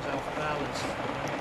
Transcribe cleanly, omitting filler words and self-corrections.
things out of balance.